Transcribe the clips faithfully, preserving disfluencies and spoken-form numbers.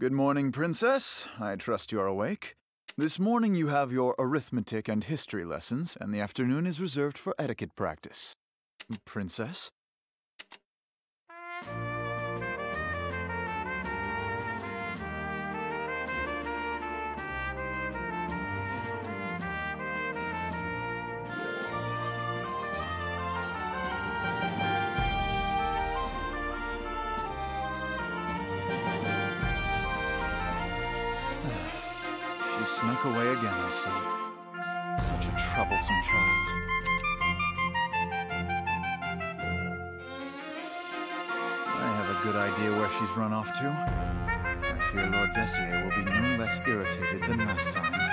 Good morning, Princess. I trust you are awake. This morning you have your arithmetic and history lessons, and the afternoon is reserved for etiquette practice. Princess? She snuck away again, I see. Such a troublesome child. I have a good idea where she's run off to. I fear Lord Desier will be no less irritated than last time.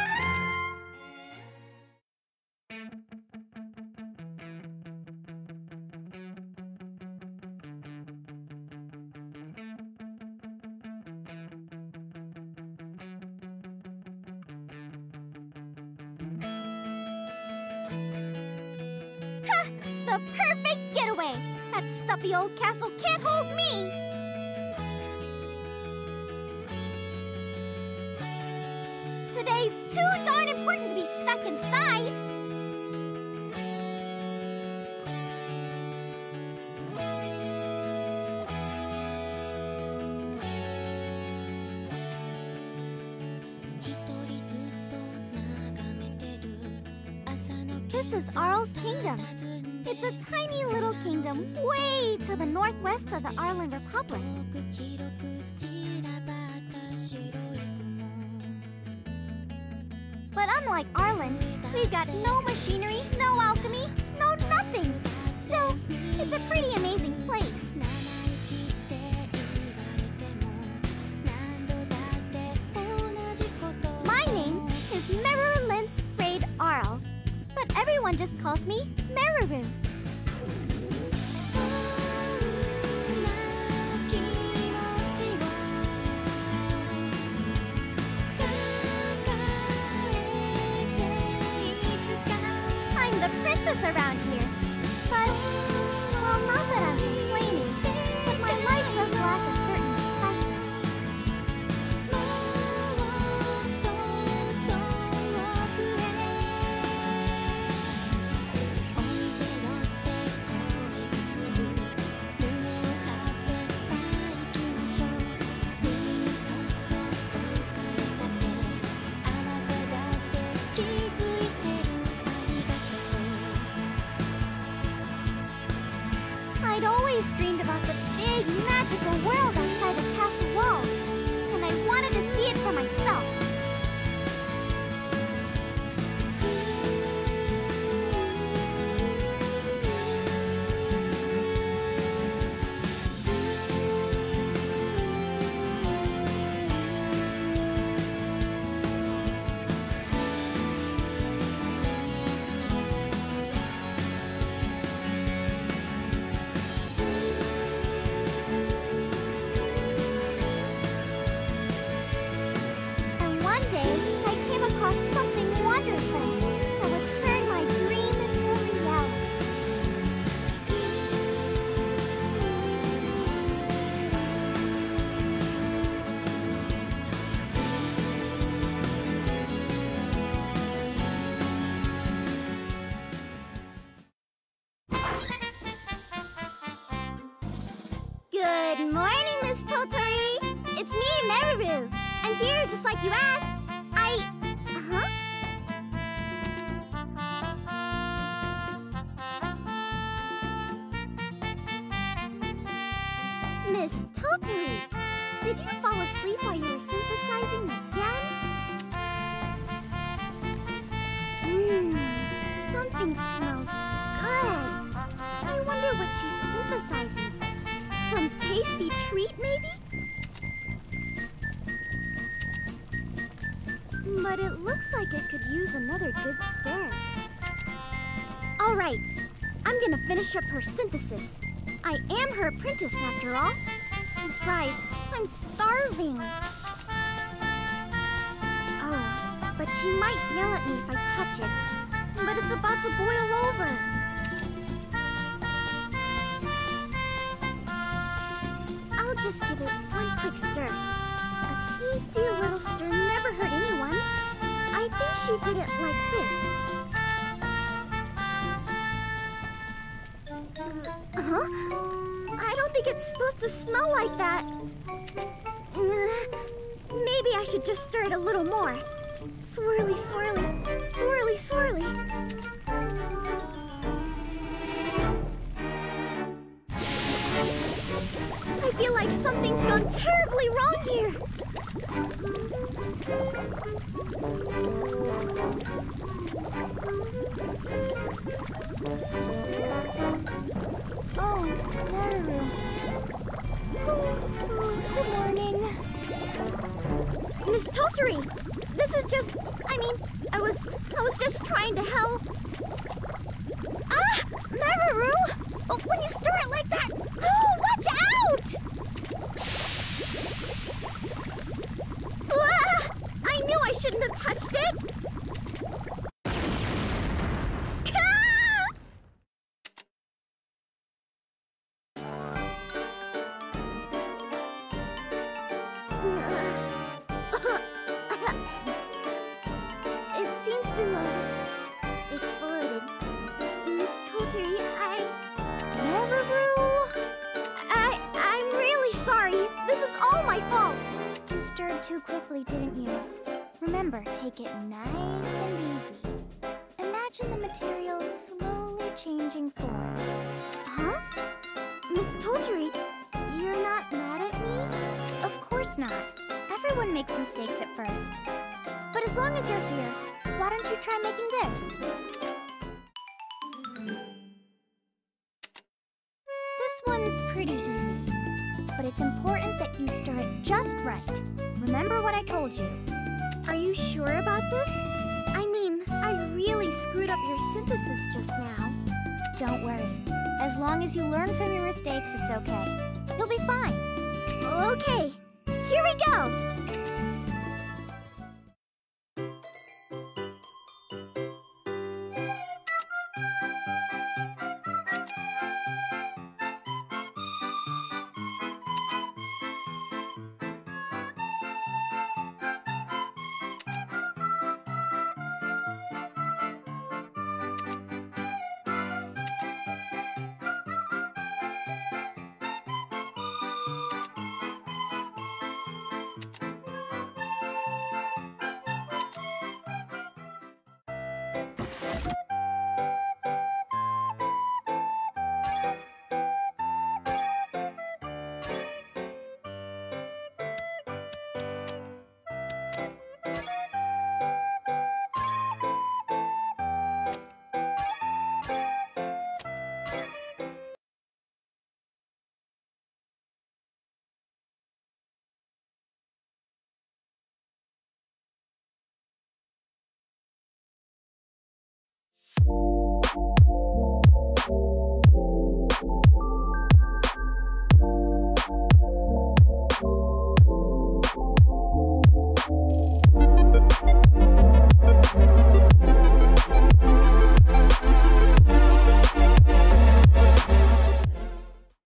The perfect getaway! That stuffy old castle can't hold me! Today's too darn important to be stuck inside! This is Arl's kingdom. It's a tiny little kingdom way to the northwest of the Arlan Republic. But unlike Arlan, we've got no machinery, no alchemy, no nothing. Still, it's a pretty amazing place. My name is Merulence Raid Arls, but everyone just calls me Meruru. I'm the princess around here, but, well, not that I'm complaining, but my life does lack a certain I'd always dreamed about the big, magical world outside the castle walls, and I wanted to see it for myself. Good morning, Miss Totori. It's me, Meruru. I'm here just like you asked. I... Uh-huh. Miss Totori, did you fall asleep while you were synthesizing again? Mmm, something smells good. I wonder what she's synthesizing. Some tasty treat, maybe? But it looks like it could use another good stir. All right, I'm gonna finish up her synthesis. I am her apprentice, after all. Besides, I'm starving. Oh, but she might yell at me if I touch it. But it's about to boil over. Just give it one quick stir. A Teensy little stir never hurt anyone. I think she did it like this. Uh, huh? I don't think it's supposed to smell like that. Uh, maybe I should just stir it a little more. Swirly, swirly, swirly, swirly. I feel like something's gone terribly wrong here. Oh, Maru. Oh, oh, good morning. Miss Tottori, this is just, I mean, I was, I was just trying to help. Ah, Maru! Oh, when you stir it like that, oh, watch out! Ah, I knew I shouldn't have touched it! Ah! It seems to have exploded. Miss Tottori, I... You stirred too quickly, didn't you? Remember, take it nice and easy. Imagine the material slowly changing form. Huh? Miss Tottori, you're not mad at me? Of course not. Everyone makes mistakes at first. But as long as you're here, why don't you try making this? This one is pretty easy. But it's important that you stir it just right. Remember what I told you. Are you sure about this? I mean, I really screwed up your synthesis just now. Don't worry. As long as you learn from your mistakes, it's okay. You'll be fine. Okay, here we go!